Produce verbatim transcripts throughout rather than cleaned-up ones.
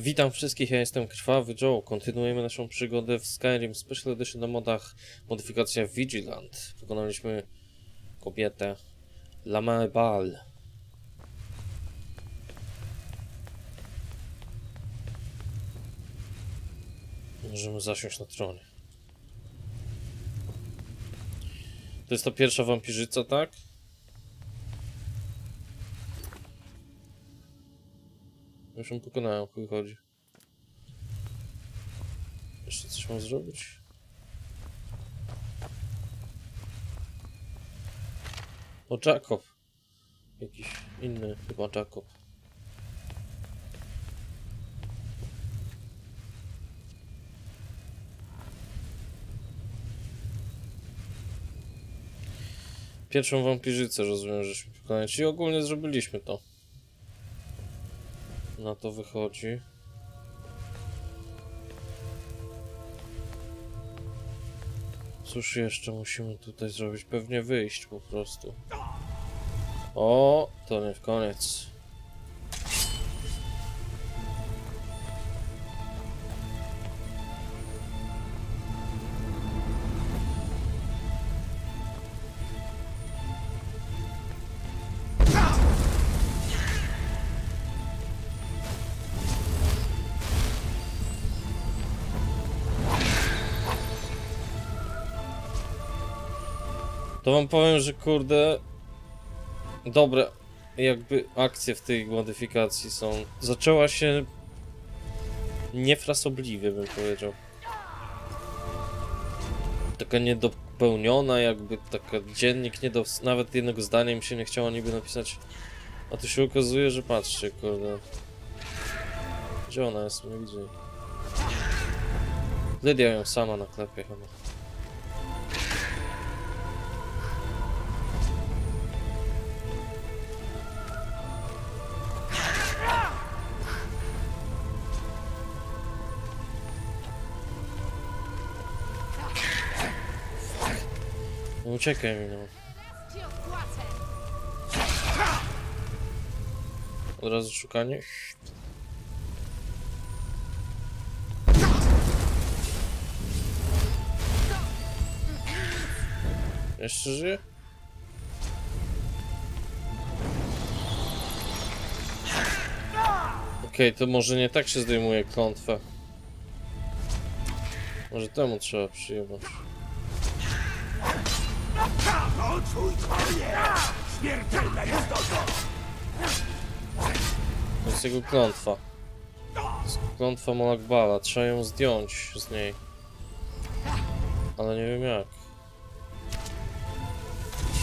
Witam wszystkich, ja jestem Krwawy Joe. Kontynuujemy naszą przygodę w Skyrim Special Edition na modach modyfikacja Vigilant. Wykonaliśmy kobietę Lamae Bal. Możemy zasiąść na tronie. To jest ta pierwsza wampirzyca, tak? Już ją pokonałem, chuj chodzi. Jeszcze coś mam zrobić? O, Jakob. Jakiś inny chyba Jakob. Pierwszą wampirzycę rozumiem, żeśmy pokonali. Czyli ogólnie zrobiliśmy to. Na to wychodzi. Cóż jeszcze musimy tutaj zrobić? Pewnie wyjść po prostu. O, to nie w koniec. To wam powiem, że kurde, dobre jakby akcje w tej modyfikacji są. Zaczęła się niefrasobliwie, bym powiedział. Taka niedopełniona jakby, taka dziennik, nie do, nawet jednego zdania mi się nie chciało niby napisać. A tu się okazuje, że patrzcie kurde. Gdzie ona jest? Nie widzę. Lydia ją sama naklepie chyba. Uciekaj mi, no. Od razu szukanie. Jeszcze żyje? Okej, okay, to może nie tak się zdejmuje klątwę. Może temu trzeba przyjebać. To twój koniec! Śmiertelna jest oto! To jest jego klątwa. To jest klątwa Molag Bala. Trzeba ją zdjąć z niej. Ale nie wiem jak.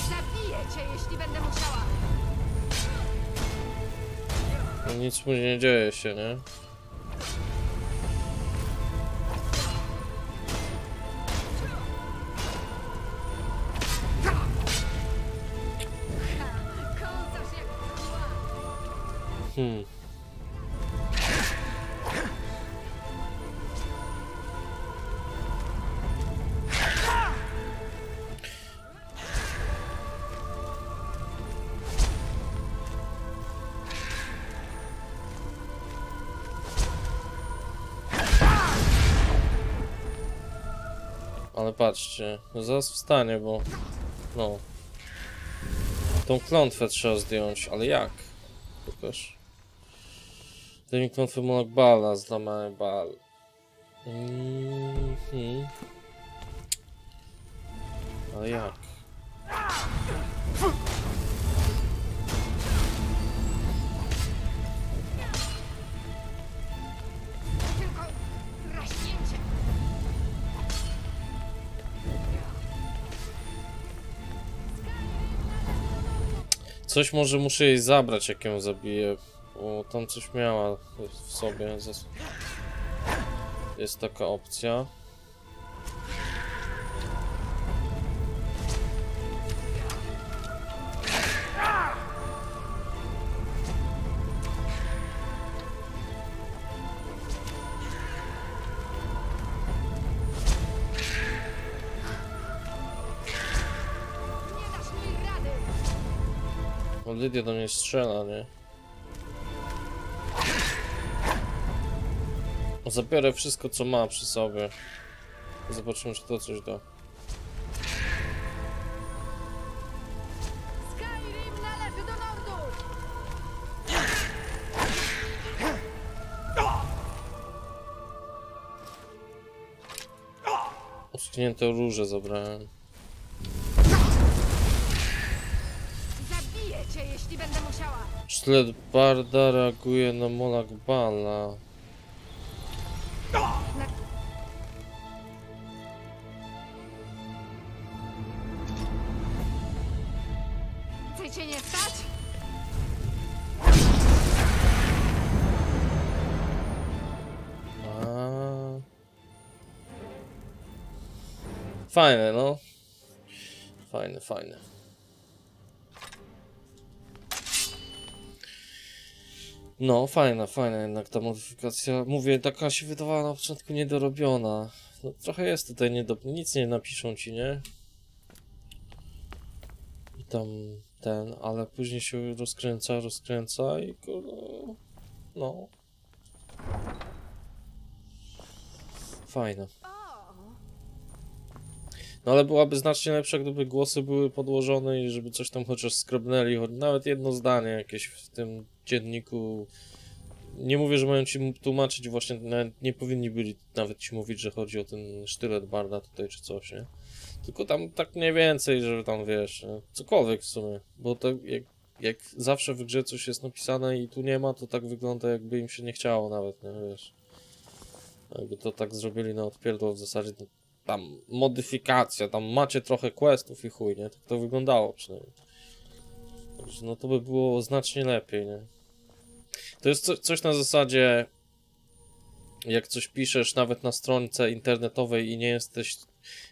Zabiję cię, jeśli będę musiała. No nic mu nie dzieje się, nie? Hmm. Ale patrzcie, zaraz wstanie, bo no tą klątwę trzeba zdjąć, ale jak? Pokaż. Zdejmij klątwę Molag Bala z Lamae Bal. Mm-hmm. Ale jak? Coś może muszę jej zabrać, jak ją zabiję. Bo tam coś miała w sobie. Jest taka opcja. Lydia do mnie strzela, nie? Zabiorę wszystko, co ma przy sobie. Zobaczymy, czy to coś da. Skyrim należy do Nordu! Uschnięte róże zabrałem. Zabiję cię, jeśli będę musiała. Szledbarda reaguje na Molag Bala. Fajne, no. Fajne, fajne. No, fajna, fajna jednak ta modyfikacja. Mówię, taka się wydawała na początku niedorobiona. No, trochę jest tutaj niedob... Nic nie napiszą ci, nie? I tam ten, ale później się rozkręca, rozkręca i kurde... No. Fajna. No ale byłaby znacznie lepsza, gdyby głosy były podłożone i żeby coś tam chociaż skrobnęli, choć nawet jedno zdanie jakieś w tym dzienniku. Nie mówię, że mają ci tłumaczyć, właśnie nie powinni byli nawet ci mówić, że chodzi o ten sztylet Barda tutaj czy coś, nie? Tylko tam tak mniej więcej, żeby tam wiesz, nie? Cokolwiek w sumie, bo to jak, jak zawsze w grze coś jest napisane i tu nie ma, to tak wygląda, jakby im się nie chciało nawet, nie wiesz. Jakby to tak zrobili na odpierdol w zasadzie. Tam modyfikacja, tam macie trochę questów i chuj, nie? Tak to wyglądało przynajmniej. No to by było znacznie lepiej, nie? To jest co, coś na zasadzie, jak coś piszesz nawet na stronce internetowej i nie jesteś,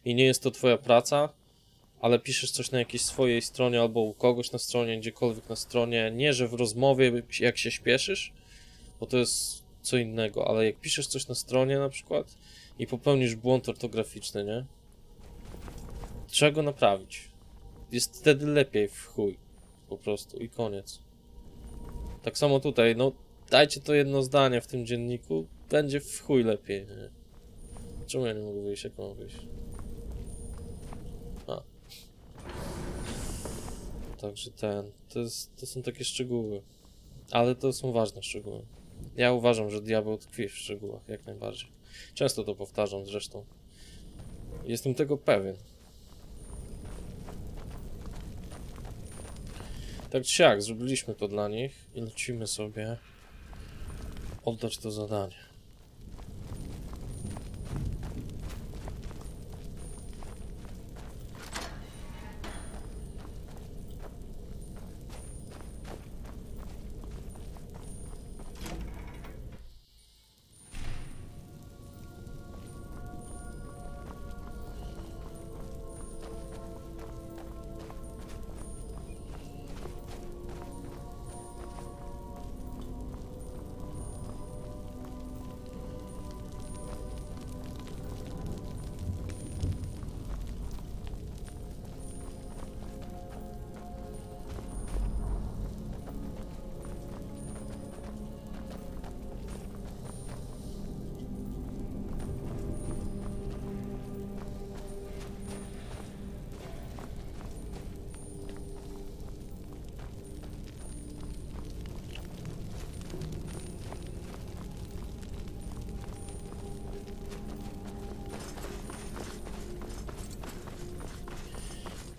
i nie jest to twoja praca, ale piszesz coś na jakiejś swojej stronie albo u kogoś na stronie, gdziekolwiek na stronie, nie, że w rozmowie, jak się śpieszysz, bo to jest co innego, ale jak piszesz coś na stronie na przykład, i popełnisz błąd ortograficzny, nie? Trzeba go naprawić. Jest wtedy lepiej w chuj. Po prostu i koniec. Tak samo tutaj, no dajcie to jedno zdanie w tym dzienniku, będzie w chuj lepiej, nie? Czemu ja nie mogę wyjść? Jak mam wyjść? A. Także ten, to, jest, to są takie szczegóły. Ale to są ważne szczegóły. Ja uważam, że diabeł tkwi w szczegółach, jak najbardziej. Często to powtarzam zresztą. Jestem tego pewien. Tak czy siak, zrobiliśmy to dla nich i lecimy sobie oddać to zadanie.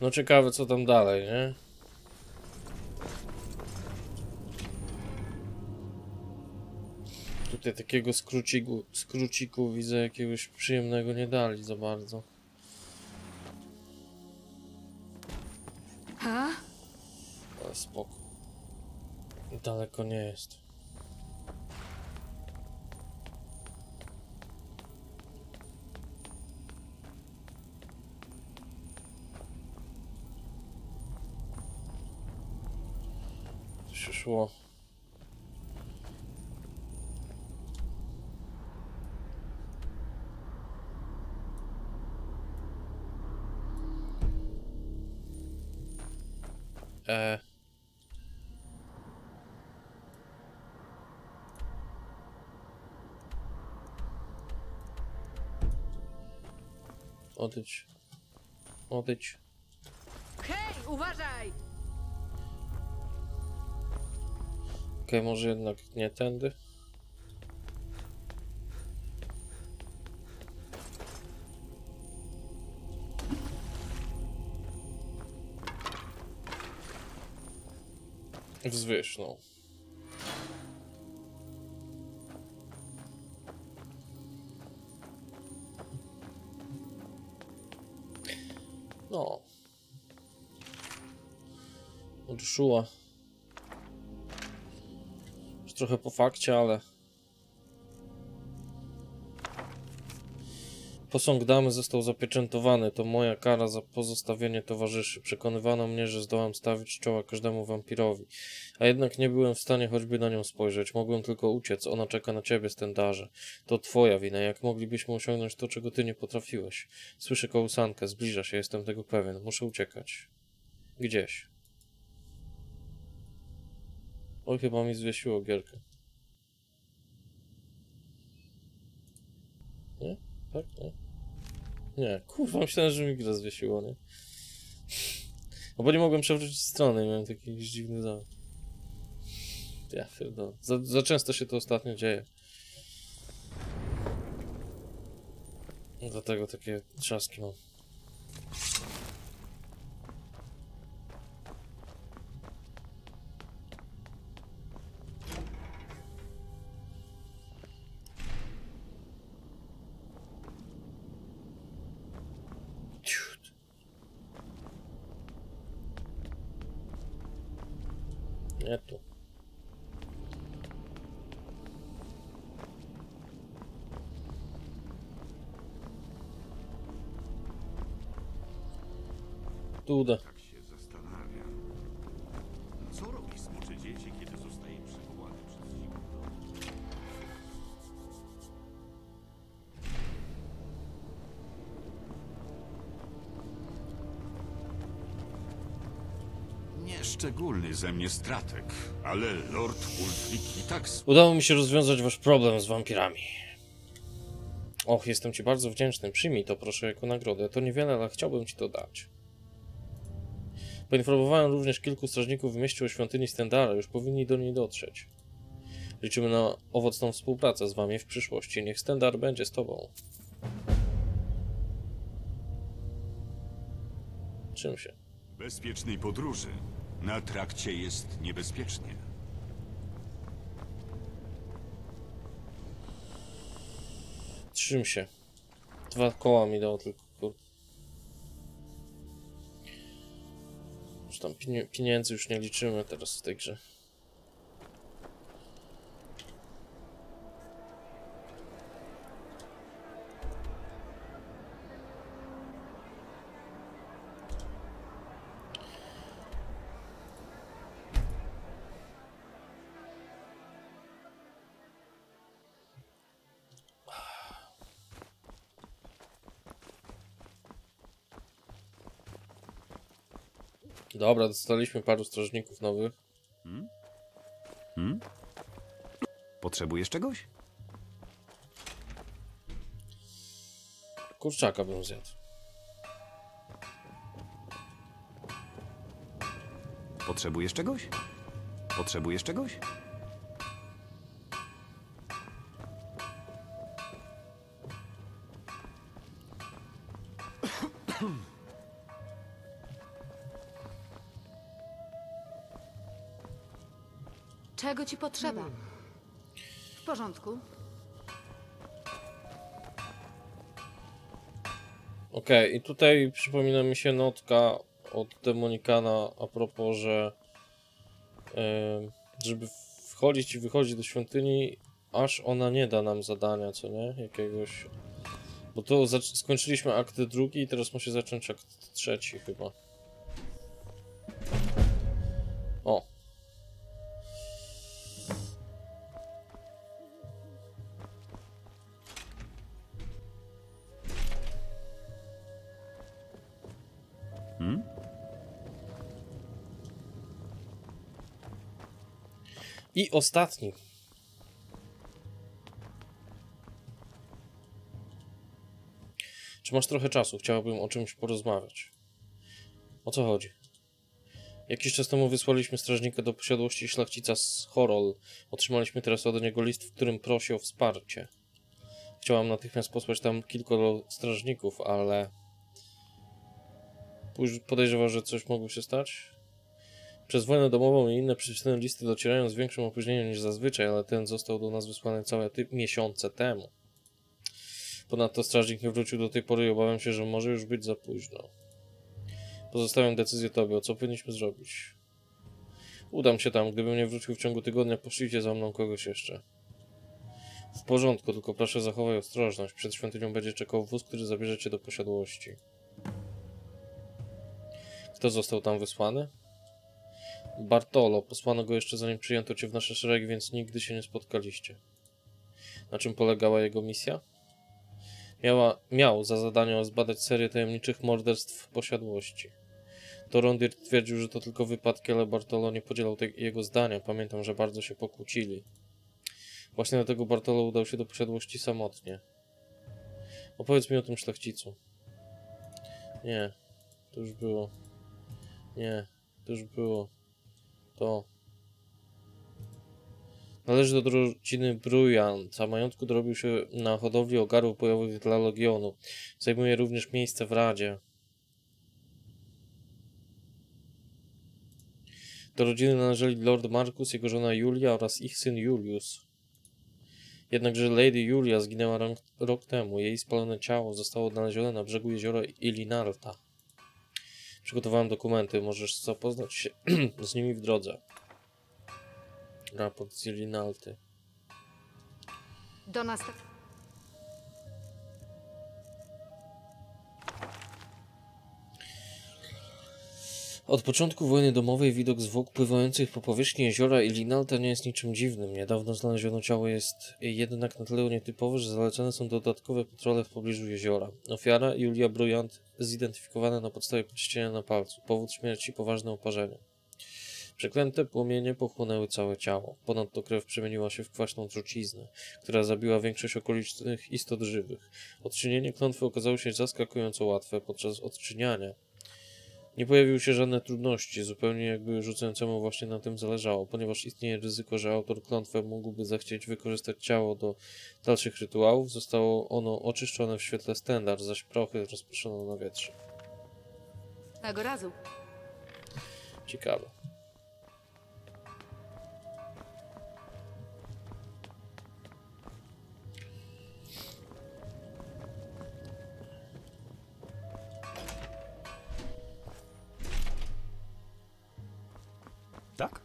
No ciekawe, co tam dalej, nie? Tutaj takiego skróciku, skróciku widzę jakiegoś przyjemnego nie dali za bardzo. Ale spoko. Daleko nie jest. Szło. E. Odejdź. Odejdź. Hej, uważaj! Okej, okay, może jednak nie tędy. Wzwyż, no. No. Odszła. Już trochę po fakcie, ale... Posąg damy został zapieczętowany. To moja kara za pozostawienie towarzyszy. Przekonywano mnie, że zdołam stawić czoła każdemu wampirowi. A jednak nie byłem w stanie choćby na nią spojrzeć. Mogłem tylko uciec. Ona czeka na ciebie, Stendarze. To twoja wina. Jak moglibyśmy osiągnąć to, czego ty nie potrafiłeś? Słyszę kołysankę. Zbliża się. Jestem tego pewien. Muszę uciekać. Gdzieś. Oj, chyba mi zwiesiło gierkę. Nie? Tak? Nie? Nie, kurwa, myślałem, że mi gra zwiesiło, nie? No bo nie mogłem przewrócić strony i miałem taki jakiś dziwny zamek. Ja pierdolę. Za, za często się to ostatnio dzieje. Dlatego takie trzaski mam. Nie tu. Tu uda. Tak się zastanawiam. Co robi smocze dzieci, kiedy zostaje przywołane przez zimę? Nieszczególny ze mnie stratek, ale Lord Ulfryk i tak... Udało mi się rozwiązać wasz problem z wampirami. Och, jestem ci bardzo wdzięczny. Przyjmij to proszę jako nagrodę. To niewiele, ale chciałbym ci to dać. Poinformowałem również kilku strażników w mieście o świątyni Stendara. Już powinni do niej dotrzeć. Liczymy na owocną współpracę z wami w przyszłości. Niech Stendar będzie z tobą. Czym się? Bezpiecznej podróży. Na trakcie jest niebezpiecznie. Trzym się. Dwa koła mi dało tylko. Już tam pieniędzy już nie liczymy teraz w tej grze. Dobra, dostaliśmy paru strażników nowych. Hmm? Hmm? Potrzebujesz czegoś? Kurczaka bym zjadł. Potrzebujesz czegoś? Potrzebujesz czegoś? Czego ci potrzeba? W porządku. Okej, okay, i tutaj przypomina mi się notka od Demonikana a propos, że yy, żeby wchodzić i wychodzić do świątyni, aż ona nie da nam zadania, co nie? Jakiegoś... Bo to skończyliśmy akt drugi i teraz musi zacząć akt trzeci chyba. O. I ostatni. Czy Czy masz trochę czasu? Chciałabym o czymś porozmawiać. O co chodzi? Jakiś czas temu wysłaliśmy strażnika do posiadłości szlachcica z Horol. Otrzymaliśmy teraz od niego list, w którym prosi o wsparcie. Chciałam natychmiast posłać tam kilkoro strażników, ale... Podejrzewa, że coś mogło się stać? Przez wojnę domową i inne przyczyny listy docierają z większym opóźnieniem niż zazwyczaj, ale ten został do nas wysłany całe miesiące temu. Ponadto strażnik nie wrócił do tej pory i obawiam się, że może już być za późno. Pozostawiam decyzję tobie, co powinniśmy zrobić. Udam się tam, gdybym nie wrócił w ciągu tygodnia, poszlijcie za mną kogoś jeszcze. W porządku, tylko proszę zachowaj ostrożność. Przed świątynią będzie czekał wóz, który zabierze cię do posiadłości. Kto został tam wysłany? Bartolo. Posłano go jeszcze zanim przyjęto cię w nasze szeregi, więc nigdy się nie spotkaliście. Na czym polegała jego misja? Miała, miał za zadanie zbadać serię tajemniczych morderstw w posiadłości. Thorondir twierdził, że to tylko wypadki, ale Bartolo nie podzielał te, jego zdania. Pamiętam, że bardzo się pokłócili. Właśnie dlatego Bartolo udał się do posiadłości samotnie. Opowiedz mi o tym szlachcicu. Nie. To już było. Nie. To już było. To. Należy do rodziny Brujan, a majątku dorobił się na hodowli ogarów bojowych dla Legionu. Zajmuje również miejsce w Radzie. Do rodziny należeli Lord Marcus, jego żona Julia oraz ich syn Julius. Jednakże Lady Julia zginęła rok, rok temu. Jej spalone ciało zostało odnalezione na brzegu jeziora Ilinalta. Przygotowałem dokumenty. Możesz zapoznać się z nimi w drodze. Raport z Ilinalty. Do nas... Od początku wojny domowej widok zwłok pływających po powierzchni jeziora Ilinalta nie jest niczym dziwnym. Niedawno znaleziono ciało, jest jednak na tyle nietypowe, że zalecane są dodatkowe patrole w pobliżu jeziora. Ofiara Julia Bruiant zidentyfikowana na podstawie podcienia na palcu. Powód śmierci poważne oparzenie. Przeklęte płomienie pochłonęły całe ciało. Ponadto krew przemieniła się w kwaśną truciznę, która zabiła większość okolicznych istot żywych. Odczynienie klątwy okazało się zaskakująco łatwe. Podczas odczyniania nie pojawiły się żadne trudności, zupełnie jakby rzucającemu właśnie na tym zależało, ponieważ istnieje ryzyko, że autor klątwy mógłby zechcieć wykorzystać ciało do dalszych rytuałów. Zostało ono oczyszczone w świetle Stendar, zaś prochy rozproszono na wietrze. Tego razu. Ciekawe. Tak?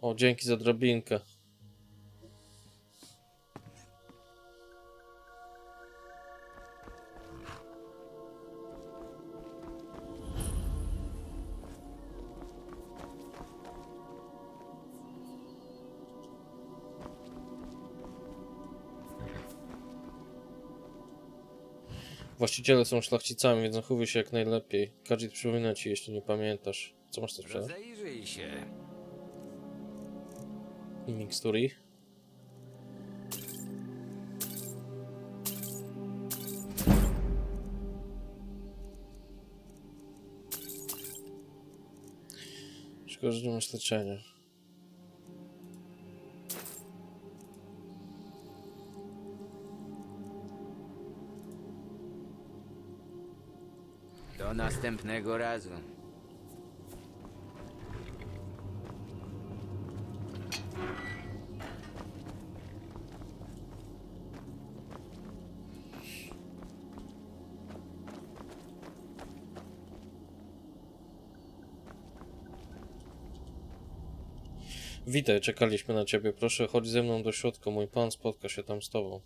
O, dzięki za drabinkę. Właściciele są szlachcicami, więc zachowuj się jak najlepiej. Kadżit przypomina ci, jeśli nie pamiętasz. Co masz tu sprzedać? Zajrzyj się. I mikstury. Szkoda, że nie masz leczenia. Do następnego razu. Witaj, czekaliśmy na ciebie. Proszę, chodź ze mną do środka. Mój pan spotka się tam z tobą.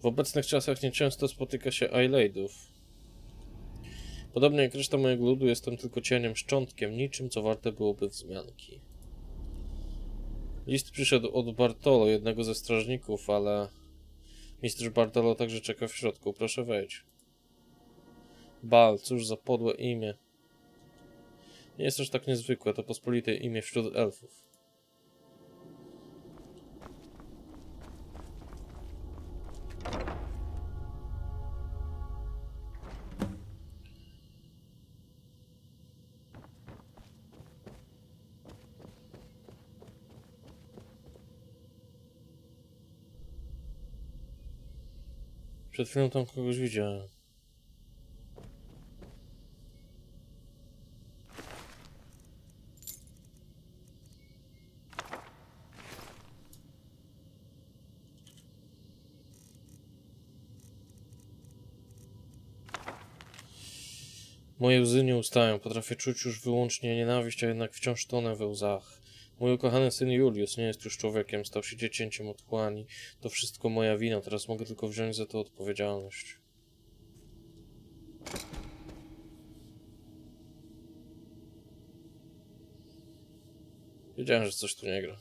W obecnych czasach nieczęsto spotyka się Ajlejdów. Podobnie jak reszta mojego ludu, jestem tylko cieniem, szczątkiem, niczym, co warte byłoby wzmianki. List przyszedł od Bartolo, jednego ze strażników, ale... Mistrz Bartolo także czeka w środku. Proszę wejdź. Bal, cóż za podłe imię. Nie jest też tak niezwykłe, to pospolite imię wśród elfów. Przed chwilą tam kogoś widziałem. Moje łzy nie ustają. Potrafię czuć już wyłącznie nienawiść, a jednak wciąż tonę we łzach. Mój ukochany syn Julius nie jest już człowiekiem, stał się dziecięciem otchłani. To wszystko moja wina, teraz mogę tylko wziąć za to odpowiedzialność. Wiedziałem, że coś tu nie gra.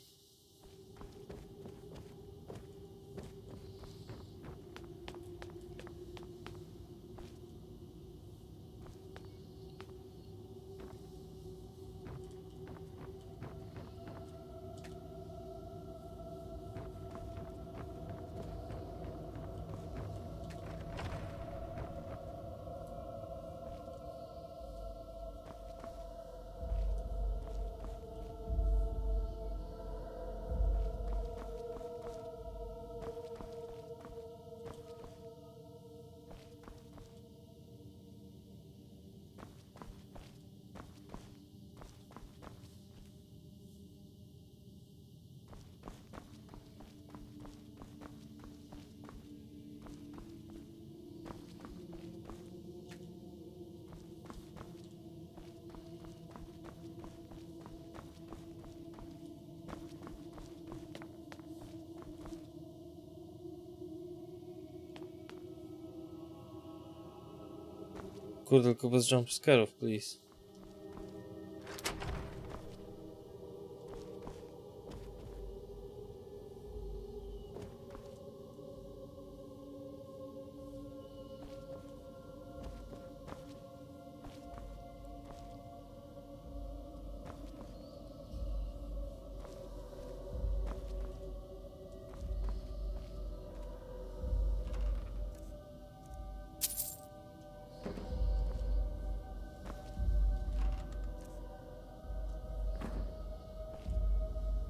Kurde, tylko bez jumpscare'ów, please.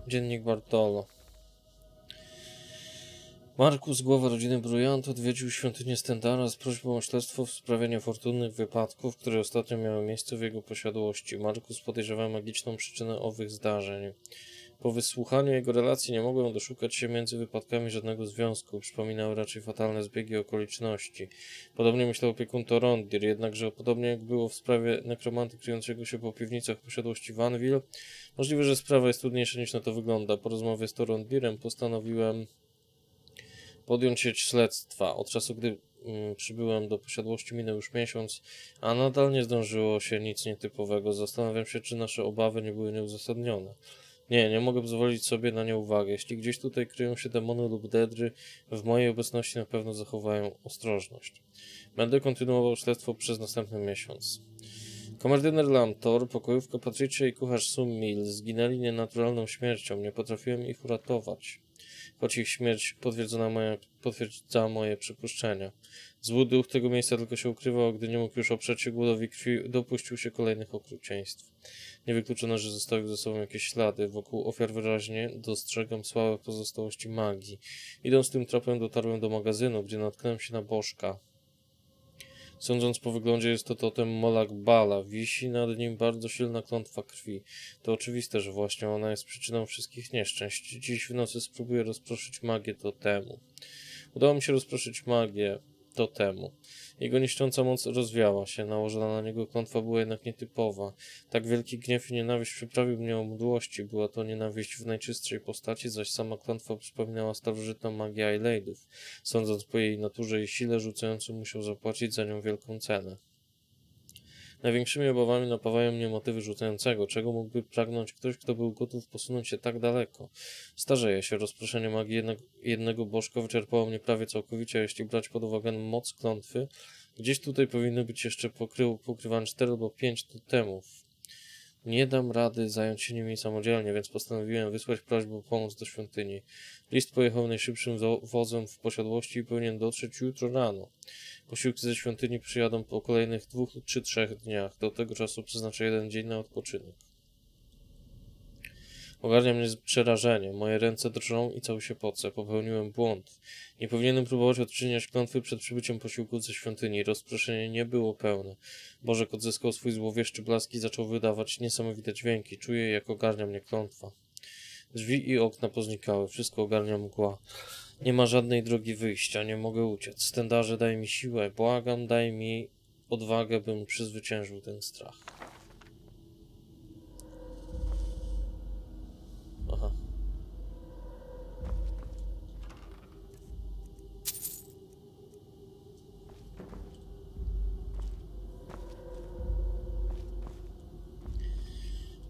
Dziennik Bartolo. Marcus, głowa rodziny Bruiant, odwiedził świątynię Stendara z prośbą o śledztwo w sprawie niefortunnych wypadków, które ostatnio miały miejsce w jego posiadłości. Marcus podejrzewa magiczną przyczynę owych zdarzeń. Po wysłuchaniu jego relacji nie mogłem doszukać się między wypadkami żadnego związku. Przypominały raczej fatalne zbiegi okoliczności. Podobnie myślał opiekun Thorondir, jednakże podobnie jak było w sprawie nekromanty kryjącego się po piwnicach posiadłości Vanville, możliwe, że sprawa jest trudniejsza niż na to wygląda. Po rozmowie z Thorondirem postanowiłem podjąć się śledztwa. Od czasu, gdy przybyłem do posiadłości, minął już miesiąc, a nadal nie zdążyło się nic nietypowego. Zastanawiam się, czy nasze obawy nie były nieuzasadnione. Nie, nie mogę pozwolić sobie na nie uwagę. Jeśli gdzieś tutaj kryją się demony lub dedry, w mojej obecności na pewno zachowają ostrożność. Będę kontynuował śledztwo przez następny miesiąc. Komerdyner Lanthor, pokojówka Patrycia i kucharz Sumil zginęli nienaturalną śmiercią. Nie potrafiłem ich uratować, choć ich śmierć potwierdzona moja, potwierdza moje przypuszczenia. Zły duch tego miejsca tylko się ukrywał, gdy nie mógł już oprzeć się głodowi krwi, dopuścił się kolejnych okrucieństw. Niewykluczono, że zostawił ze sobą jakieś ślady. Wokół ofiar wyraźnie dostrzegam słabe pozostałości magii. Idąc tym tropem dotarłem do magazynu, gdzie natknąłem się na bożka. Sądząc po wyglądzie, jest to totem Molag Bala. Wisi nad nim bardzo silna klątwa krwi. To oczywiste, że właśnie ona jest przyczyną wszystkich nieszczęść. Dziś w nocy spróbuję rozproszyć magię totemu. Udało mi się rozproszyć magię totemu. Jego niszcząca moc rozwiała się. Nałożona na niego klątwa była jednak nietypowa. Tak wielki gniew i nienawiść przyprawił mnie o mdłości. Była to nienawiść w najczystszej postaci, zaś sama klątwa przypominała starożytną magię Ejlejdów. Sądząc po jej naturze i sile, rzucający musiał zapłacić za nią wielką cenę. Największymi obawami napawają mnie motywy rzucającego. Czego mógłby pragnąć ktoś, kto był gotów posunąć się tak daleko? Starzeje się. Rozproszenie magii jednego, jednego bożka wyczerpało mnie prawie całkowicie, a jeśli brać pod uwagę moc klątwy, gdzieś tutaj powinno być jeszcze pokrył, pokrywane cztery albo pięć totemów. Nie dam rady zająć się nimi samodzielnie, więc postanowiłem wysłać prośbę o pomoc do świątyni. List pojechał najszybszym wozem w posiadłości i powinien dotrzeć jutro rano. Posiłki ze świątyni przyjadą po kolejnych dwóch czy trzech dniach. Do tego czasu przeznaczę jeden dzień na odpoczynek. Ogarnia mnie przerażenie. Moje ręce drżą i cały się poce. Popełniłem błąd. Nie powinienem próbować odczyniać klątwy przed przybyciem posiłku ze świątyni. Rozproszenie nie było pełne. Bożek odzyskał swój złowieszczy blask i zaczął wydawać niesamowite dźwięki. Czuję, jak ogarnia mnie klątwa. Drzwi i okna poznikały. Wszystko ogarnia mgła. Nie ma żadnej drogi wyjścia. Nie mogę uciec. Stendarze, daj mi siłę. Błagam, daj mi odwagę, bym przezwyciężył ten strach.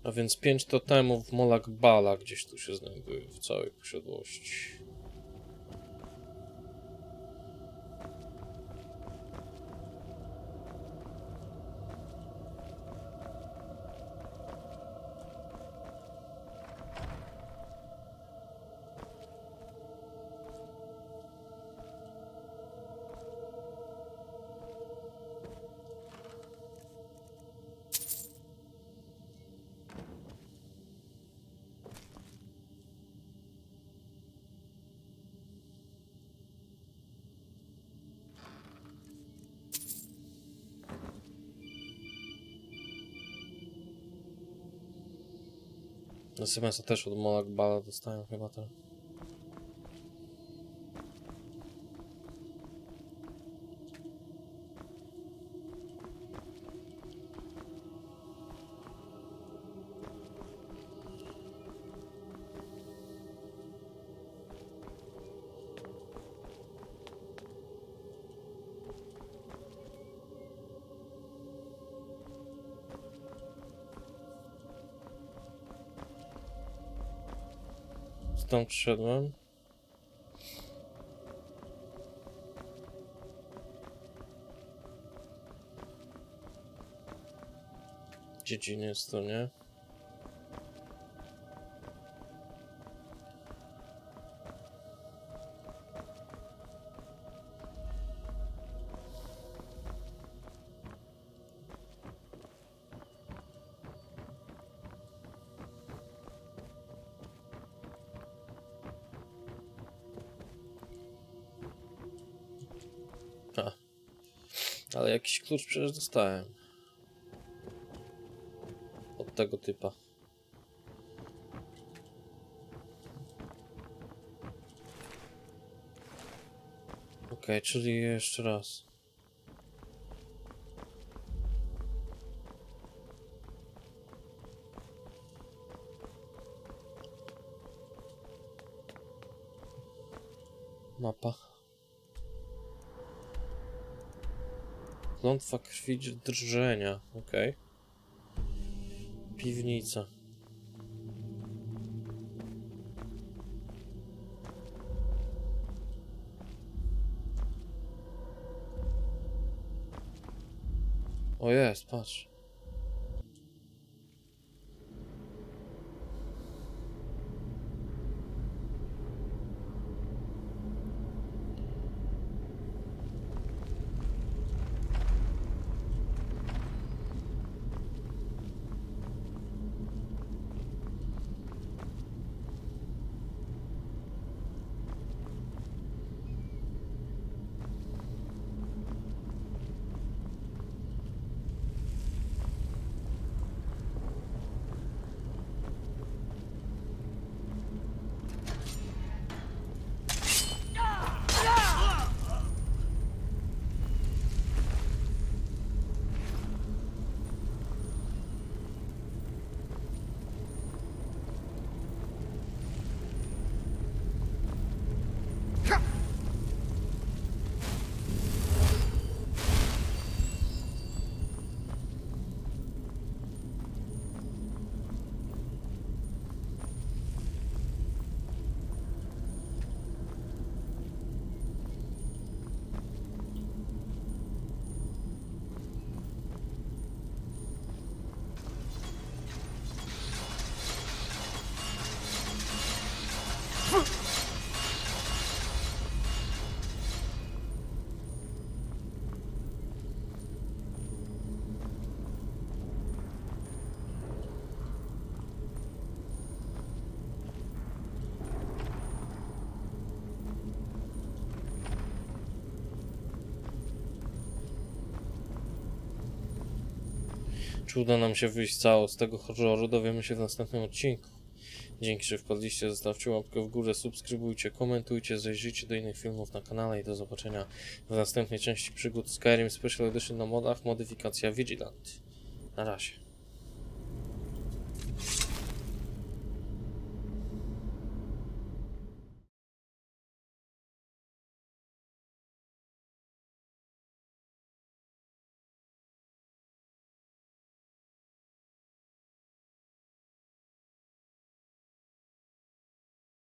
A więc pięć totemów Molag Bala gdzieś tu się znajduje w całej posiadłości. S M S-a też od Molag Bala dostałem chyba ten. Tam przyszedłem. Dziedziniec to nie. Ale jakiś klucz przecież dostałem. Od tego typa. Okej, czyli jeszcze raz. Mapa. Klątwa krwi drżenia, okej. Okay. Piwnica. O jest, patrz. Czy uda nam się wyjść cało z tego horroru, dowiemy się w następnym odcinku. Dzięki, że wpadliście, zostawcie łapkę w górę, subskrybujcie, komentujcie, zajrzyjcie do innych filmów na kanale i do zobaczenia w następnej części przygód Skyrim Special Edition na modach, modyfikacja Vigilant. Na razie.